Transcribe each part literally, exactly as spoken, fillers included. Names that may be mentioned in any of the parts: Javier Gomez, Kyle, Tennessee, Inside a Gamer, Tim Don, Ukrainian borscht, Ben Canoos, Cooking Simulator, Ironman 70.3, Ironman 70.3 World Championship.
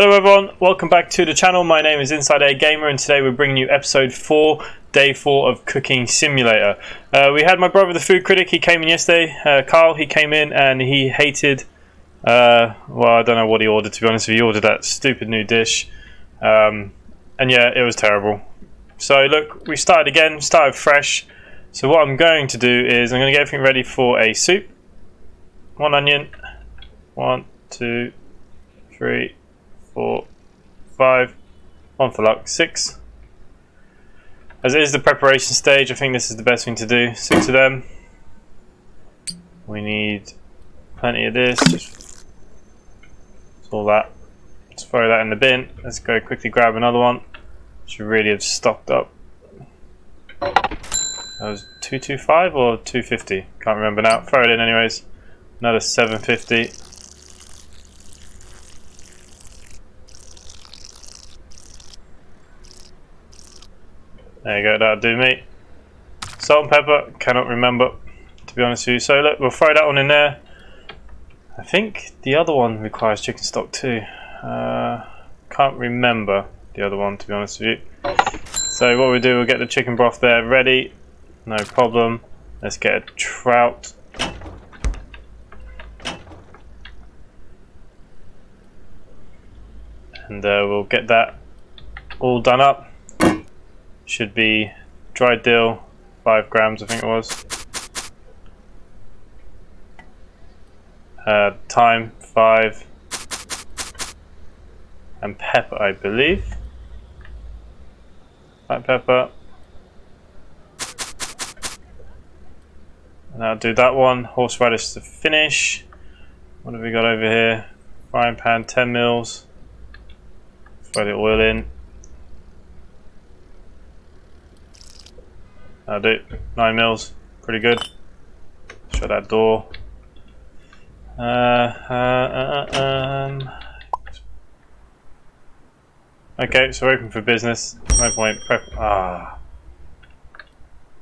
Hello everyone, welcome back to the channel. My name is Inside a Gamer and today we're bringing you episode four, day four of Cooking Simulator. Uh, we had my brother the food critic, he came in yesterday, uh, Kyle, he came in and he hated, uh, well I don't know what he ordered to be honest with you, he ordered that stupid new dish, um, and yeah, it was terrible. So look, we started again, started fresh, so what I'm going to do is I'm going to get everything ready for a soup. One onion, one, two, three, four, five, one for luck, six. As it is the preparation stage, I think this is the best thing to do. Six of them. We need plenty of this. It's all that. Let's throw that in the bin. Let's go quickly grab another one. Should really have stocked up. That was two twenty-five or two fifty? Can't remember now. Throw it in anyways. Another seven fifty. There you go, that'll do me. Salt and pepper, cannot remember, to be honest with you. So look, we'll throw that one in there. I think the other one requires chicken stock too. Uh, can't remember the other one, to be honest with you. So what we do, we'll get the chicken broth there ready. No problem. Let's get a trout. And uh, we'll get that all done up. Should be dried dill, five grams I think it was. Uh, thyme, five. And pepper I believe. Black pepper. And I'll do that one. Horseradish to finish. What have we got over here? Frying pan, ten mils. Throw the oil in. That'll do. Nine mils, pretty good. Shut that door. Uh, uh, uh, um. Okay, so we're open for business. No point. Prep. Ah,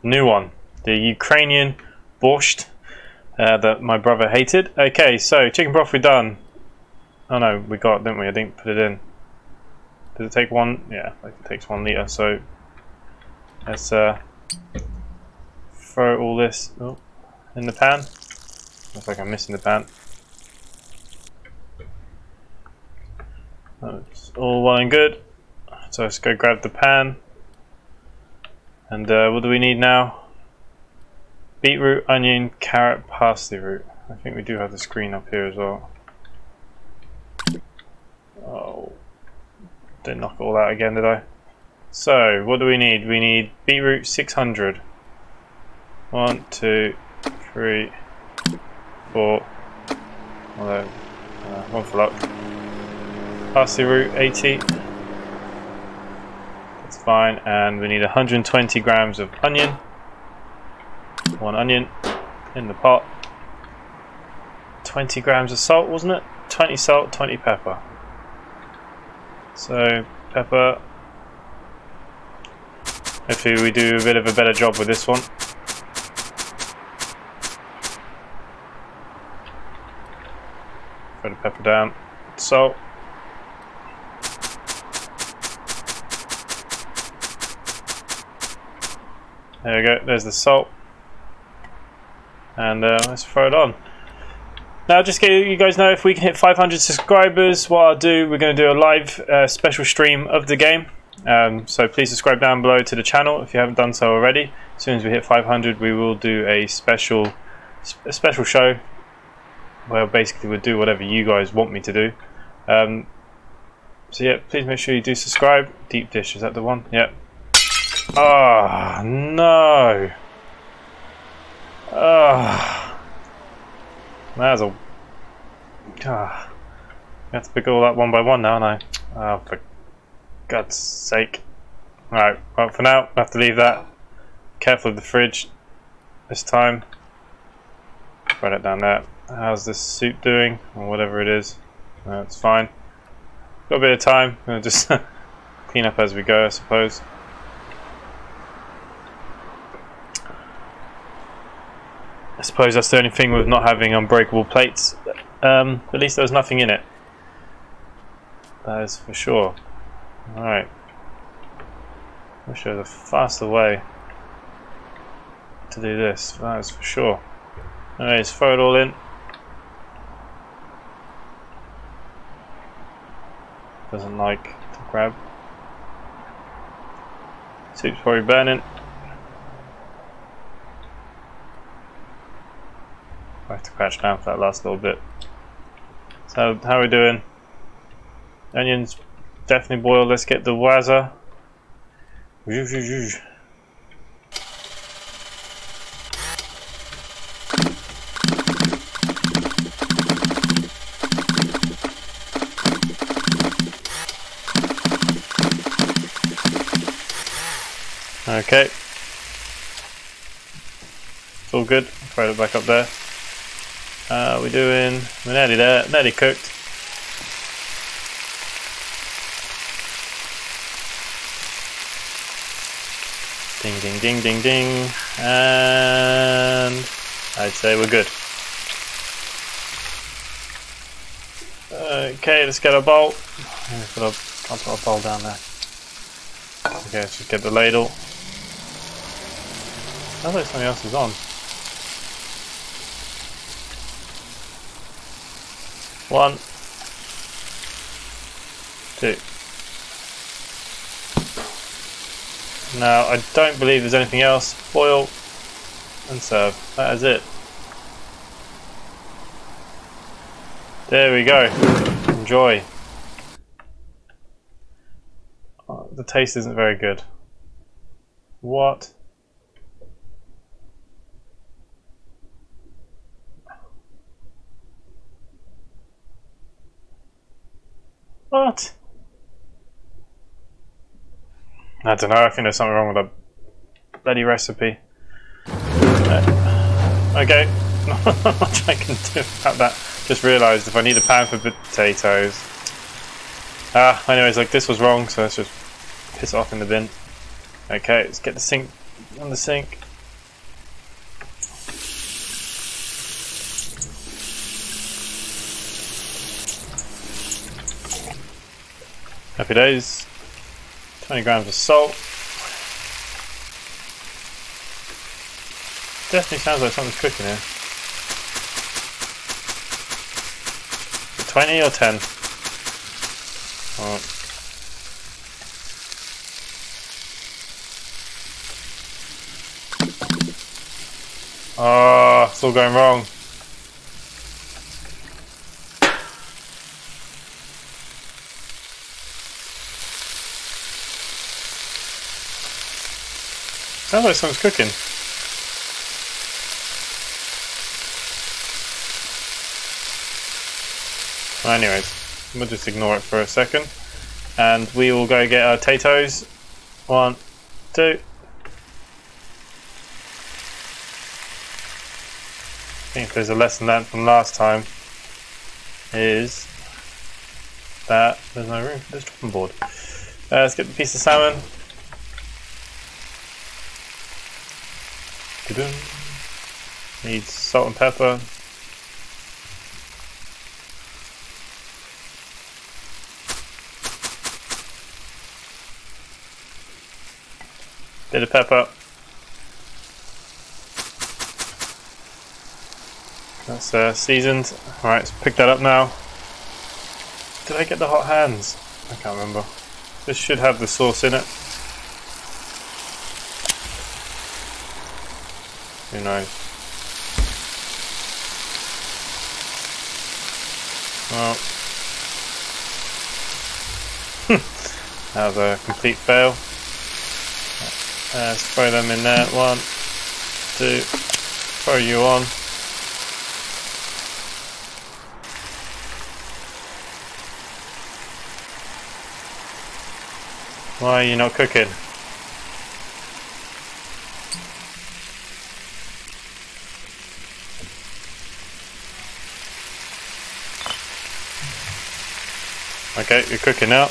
new one. The Ukrainian borscht uh, that my brother hated. Okay, so chicken broth we're done. Oh no, we got it, didn't we? I didn't put it in. Does it take one? Yeah, it takes one liter. So let's uh. throw all this oh, in the pan. Looks like I'm missing the pan. That's all well and good. So let's go grab the pan. And uh, what do we need now? Beetroot, onion, carrot, parsley root. I think we do have the screen up here as well. Oh, didn't knock it all out again, did I? So, what do we need? We need beetroot six hundred. One, two, three, four. Although, uh, one for luck. Parsley root eighty. That's fine. And we need one hundred twenty grams of onion. One onion in the pot. twenty grams of salt, wasn't it? twenty salt, twenty pepper. So, pepper. Hopefully we do a bit of a better job with this one. Throw the pepper down. Salt. There we go, there's the salt. And uh, let's throw it on. Now just so you guys know, if we can hit five hundred subscribers, what I'll do, we're going to do a live uh, special stream of the game. Um, so please subscribe down below to the channel if you haven't done so already. As soon as we hit five hundred, we will do a special a special show where basically we'll do whatever you guys want me to do. Um, so yeah, please make sure you do subscribe. Deep dish, is that the one? Yep. Ah, oh, no. Ah, oh, that was a. Ah, oh, I have to pick all that one by one now, don't I? Oh, for God's sake. Alright, well for now, I have to leave that. Careful of the fridge this time. Write it down there. How's this soup doing? Or whatever it is. No, it's fine. Got a bit of time. I'm gonna just clean up as we go, I suppose. I suppose that's the only thing with not having unbreakable plates. Um, at least there was nothing in it. That is for sure. Alright. Wish there was a faster way to do this. That is for sure. Alright, just throw it all in. Doesn't like to grab. Soup's probably burning. I have to crouch down for that last little bit. So how are we doing? Onions definitely boiled. Let's get the waza. Okay, it's all good. Throw it back up there. Uh, we're doing. We're nearly there. Nearly cooked. Ding, ding, ding, ding, ding, and I'd say we're good. Okay, let's get a bowl. Put a, I'll put a bowl down there. Okay, let's just get the ladle. Sounds like something else is on. One, two. Now, I don't believe there's anything else. Boil and serve. That is it. There we go. Enjoy. Oh, the taste isn't very good. What? What? I don't know, I think there's something wrong with that bloody recipe. Uh, okay, not much I can do about that. Just realised if I need a pan for potatoes. Ah, uh, anyways, like this was wrong, so let's just piss it off in the bin. Okay, let's get the sink on the sink. Happy days. twenty grams of salt. Definitely sounds like something's cooking here. twenty or ten? Alright. Oh, it's all going wrong. Sounds like something's cooking. Well, anyways, we'll just ignore it for a second. And we will go get our potatoes. One, two. I think there's a lesson learned from last time. Is that there's no room for this chopping board. Uh, let's get the piece of salmon. Need salt and pepper. Bit of pepper. That's uh, seasoned. Alright, let's pick that up now. Did I get the hot hands? I can't remember. This should have the sauce in it. Who knows? Well, that was a complete fail. Uh, let's throw them in there. One, two, throw you on. Why are you not cooking? Okay, you're cooking now.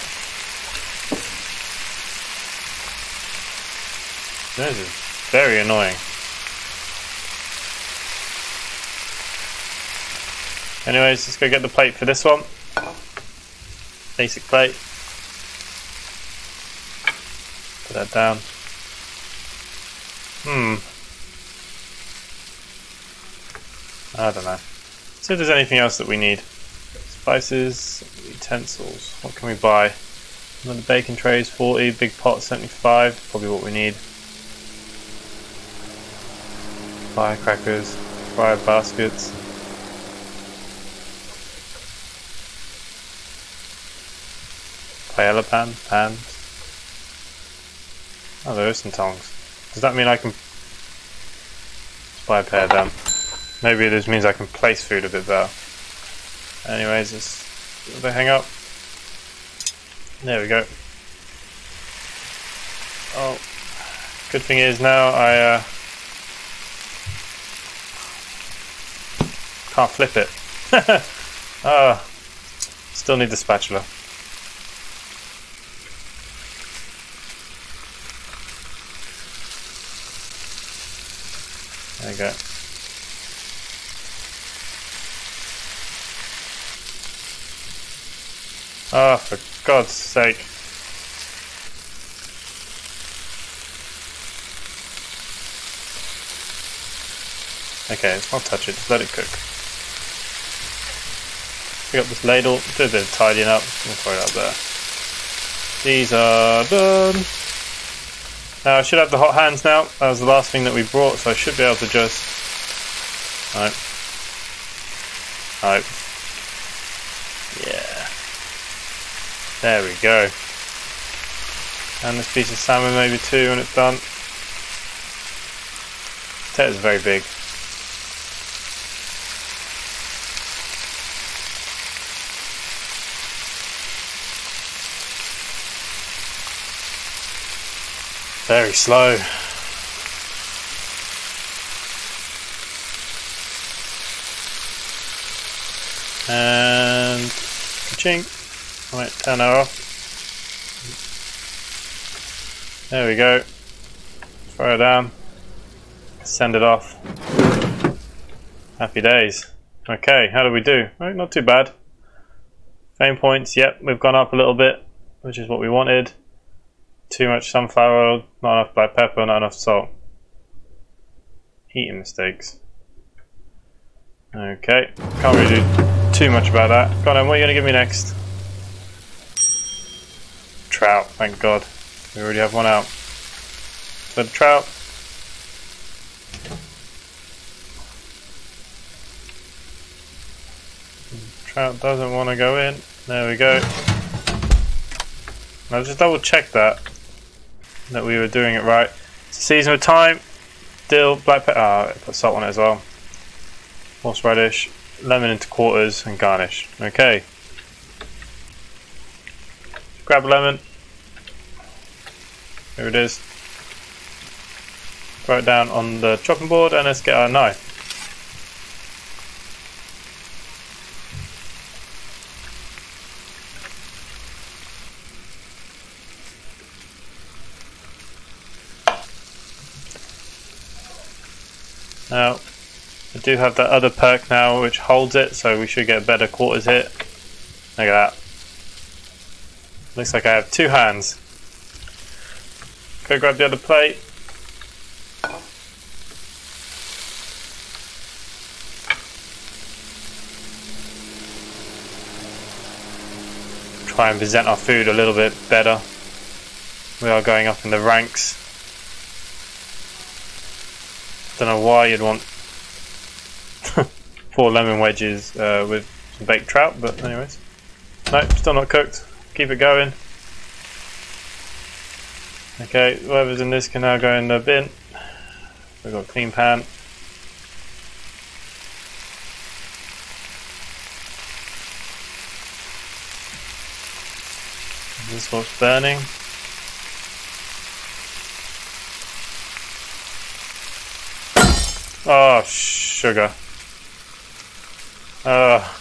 This is very annoying. Anyways, let's go get the plate for this one. basic plate. Put that down. Hmm. I don't know. Let's see if there's anything else that we need. Spices, utensils. What can we buy? Another bacon tray is forty, big pot seventy-five, probably what we need. Firecrackers, fire baskets. Paella pan, pans. Oh, there are some tongs. Does that mean I can buy a pair of them? Maybe it just means I can place food a bit better. Anyways, let's hang up. There we go. Oh, good thing is now I uh, can't flip it. Ah, oh, still need the spatula. There you go. Ah, oh, for God's sake. Okay, I'll touch it, just let it cook. Pick up this ladle, do a bit of tidying up, and throw it out there. These are done. Now I should have the hot hands now. That was the last thing that we brought, so I should be able to just... Alright. Alright. Yeah. There we go. And this piece of salmon maybe too when it's done. Potatoes are very big. Very slow. And ka-ching. Right, turn that off. There we go. Throw it down. Send it off. Happy days. Okay, how do we do? Right, not too bad. Fame points, yep, we've gone up a little bit, which is what we wanted. Too much sunflower oil, not enough black pepper, not enough salt. Eating mistakes. Okay, can't really do too much about that. Go on then, what are you going to give me next? Trout, thank God. We already have one out. So the trout. Trout doesn't want to go in. There we go. Now just double check that. That we were doing it right. Season with thyme, dill, black pepper. Ah, oh, put salt on it as well. Horseradish, lemon into quarters, and garnish. Okay. Grab a lemon. Here it is. Throw it down on the chopping board, and let's get our knife. Now, I do have that other perk now which holds it, so we should get better quarters hit. Look at that. Looks like I have two hands. Go grab the other plate. Try and present our food a little bit better. We are going up in the ranks. Don't know why you'd want four lemon wedges uh, with some baked trout, but anyways. Nope, still not cooked. Keep it going. Okay, whatever's in this can now go in the bin. We've got a clean pan. This one's burning. Oh, sugar. Oh.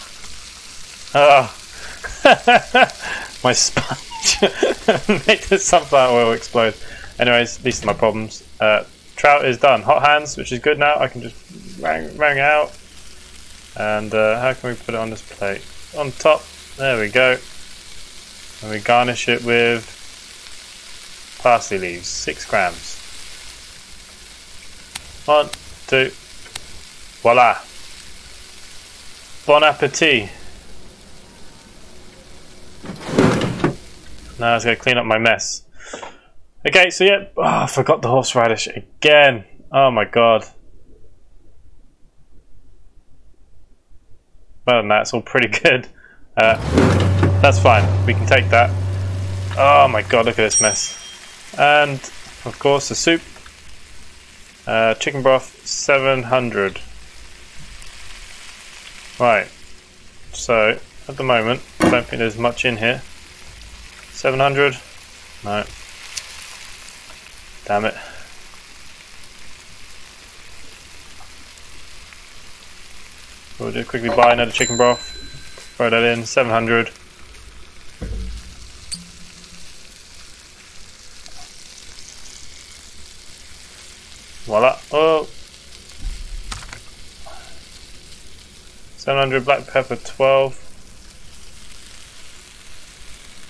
Oh. My sponge made the sunflower oil explode. Anyways, these are my problems. Uh, trout is done. Hot hands, which is good now. I can just wring, wring it out. And uh, how can we put it on this plate? On top. There we go. And we garnish it with parsley leaves, six grams. One, two, voila. Bon appetit. Now I was going to clean up my mess. Okay, so yeah, oh, I forgot the horseradish again. Oh my god. Well, than that, it's all pretty good. Uh, that's fine. We can take that. Oh my god, look at this mess. And of course, the soup. Uh, chicken broth, seven hundred. Right. So at the moment, I don't think there's much in here. seven hundred. No. Damn it. We'll just quickly buy another chicken broth, throw that in, seven hundred. Voila, oh! seven hundred, black pepper, twelve.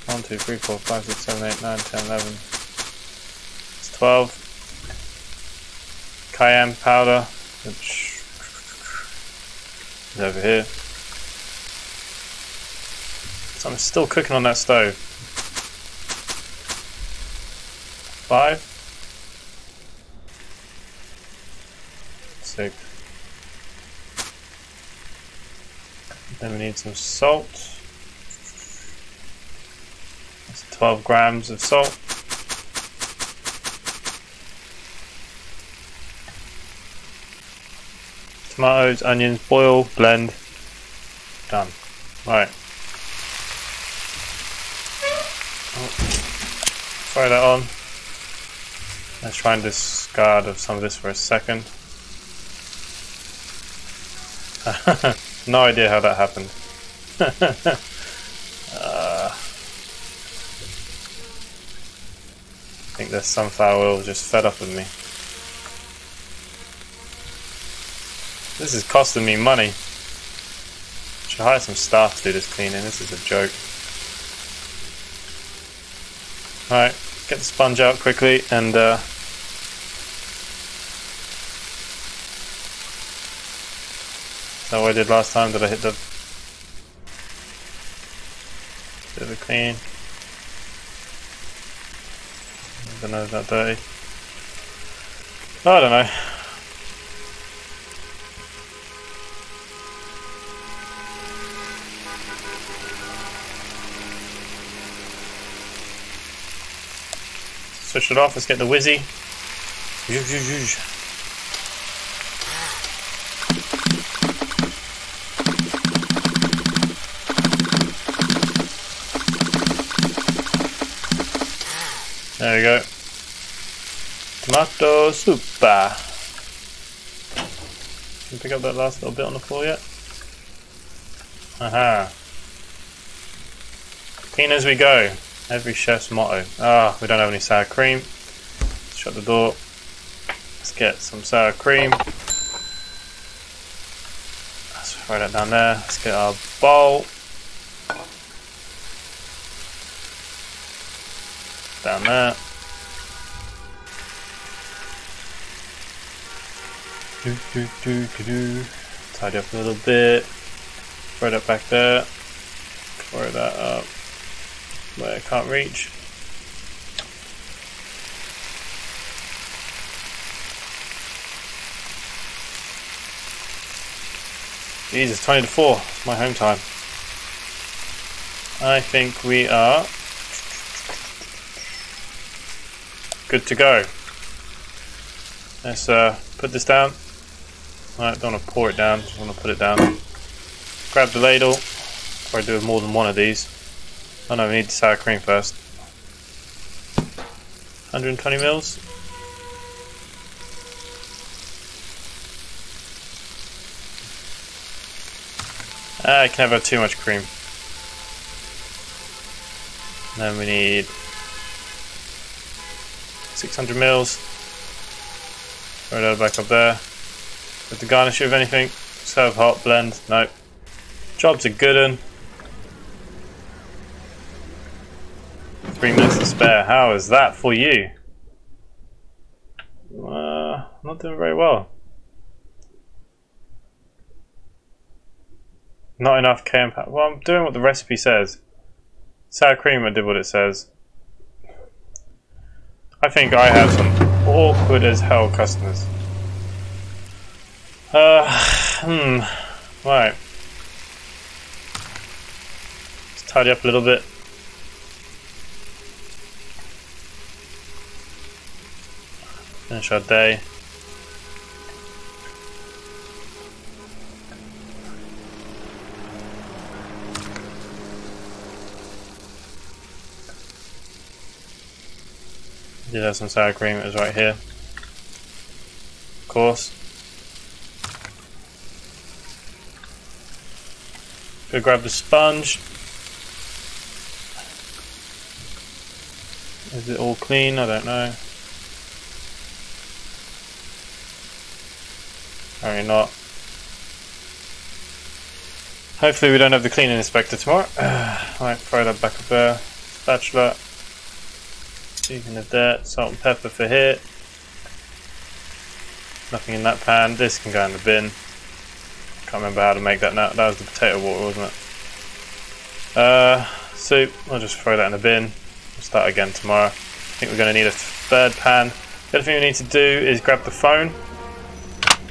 one, two, three, four, five, six, seven, eight, nine, ten, eleven. It's twelve. Cayenne powder, which over here. So I'm still cooking on that stove. Five. Six. Then we need some salt. That's twelve grams of salt. Tomatoes, onions, boil, blend. Done. Right. Oh. Throw that on. Let's try and discard of some of this for a second. No idea how that happened. uh, I think the sunflower oil just fed up with me. This is costing me money. Should hire some staff to do this cleaning. This is a joke. Alright, get the sponge out quickly and uh, is that what I did last time? Did I hit the bit of a clean? I don't know if that's dirty. Oh, I don't know. Push it off, let's get the whizzy. There we go. Tomato soup. Can you pick up that last little bit on the floor yet? Aha. Clean as we go. Every chef's motto. Ah, we don't have any sour cream. Let's shut the door. Let's get some sour cream. Let's throw that down there. Let's get our bowl. Down there. Do, do, do, do, do. Tidy up a little bit. Throw that back there. Throw that up. Where I can't reach. Jesus, twenty to four, it's my home time. I think we are good to go. Let's uh, put this down. I don't want to pour it down, just want to put it down. Grab the ladle, probably do more than one of these. Oh no, we need the sour cream first. one hundred twenty mils. Ah, I can never have too much cream. And then we need six hundred mils. Throw that back up there. With the garnish of anything, serve hot, blend. Nope. Job's a good 'un. Three minutes to spare. How is that for you? Uh, not doing very well. Not enough K M. Well, I'm doing what the recipe says. Sour cream, I did what it says. I think I have some awkward as hell customers. Uh, hmm. Right. Let's tidy up a little bit. Finish our day. Did have some sour cream, it was right here. Of course. Go grab the sponge. Is it all clean? I don't know. Apparently not. Hopefully we don't have the cleaning inspector tomorrow. Right, throw that back up there. Spatula. Speaking of dirt, salt and pepper for here. Nothing in that pan. This can go in the bin. Can't remember how to make that now. That was the potato water, wasn't it? Uh, soup. I'll just throw that in the bin. We'll start again tomorrow. I think we're going to need a third pan. The other thing we need to do is grab the phone.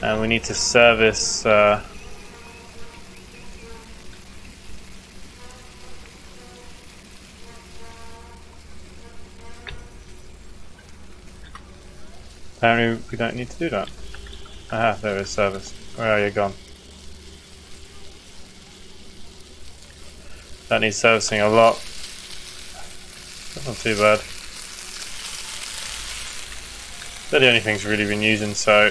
And we need to service... Uh, Apparently we don't need to do that. Aha, there is service. Where are you gone? That needs servicing a lot. That's not too bad. They're the only things really been using, so...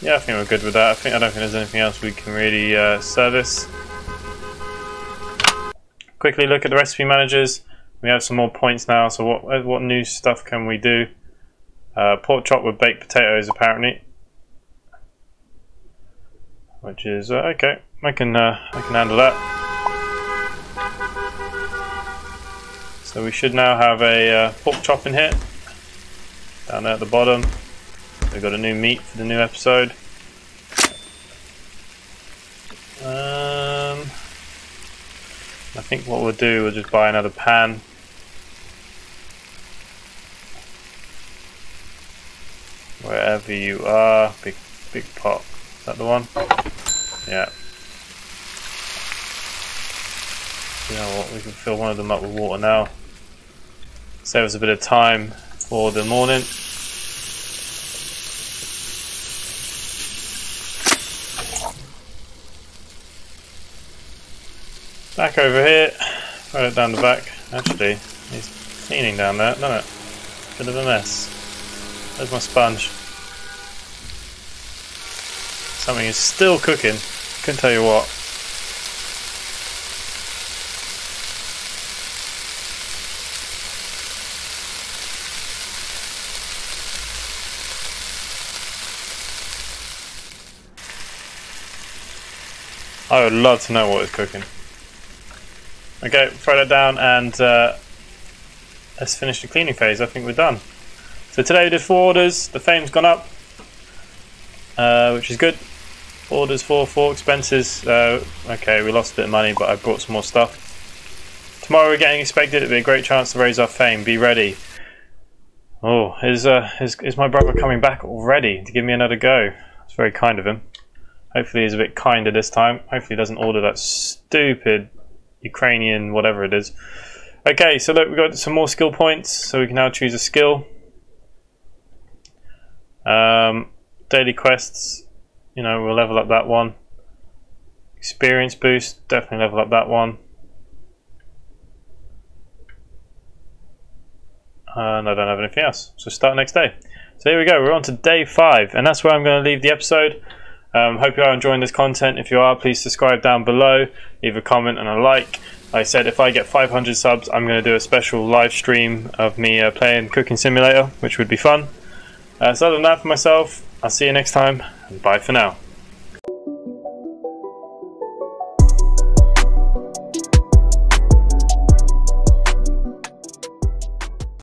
Yeah, I think we're good with that. I think I don't think there's anything else we can really uh, service. Quickly look at the recipe managers. We have some more points now, so what what new stuff can we do? Uh, pork chop with baked potatoes, apparently, which is uh, okay. I can uh, I can handle that. So we should now have a uh, pork chop in here. Down there at the bottom, we've got a new meat for the new episode. Um. I think what we'll do, we'll just buy another pan. Wherever you are, big big pot. Is that the one? Yeah. You know what, we can fill one of them up with water now. Save us a bit of time for the morning. Back over here, throw it down the back. Actually, he's cleaning down there, doesn't it? Bit of a mess. There's my sponge. Something is still cooking, couldn't tell you what. I would love to know what is cooking. Okay, throw that down and uh, let's finish the cleaning phase. I think we're done. So today we did four orders. The fame's gone up, uh, which is good. Orders for four expenses. Uh, okay, we lost a bit of money, but I brought some more stuff. Tomorrow we're getting expected. It'll be a great chance to raise our fame. Be ready. Oh, is, uh, is, is my brother coming back already to give me another go? It's very kind of him. Hopefully he's a bit kinder this time. Hopefully he doesn't order that stupid... Ukrainian, whatever it is. Okay, so look, we've got some more skill points, so we can now choose a skill. Um, daily quests, you know, we'll level up that one. Experience boost, definitely level up that one. And I don't have anything else, so start next day. So here we go, we're on to day five, and that's where I'm going to leave the episode. Um, hope you are enjoying this content. If you are, please subscribe down below, leave a comment and a like. Like I said, if I get five hundred subs, I'm going to do a special live stream of me uh, playing Cooking Simulator, which would be fun. Uh, so other than that, for myself, I'll see you next time, and bye for now.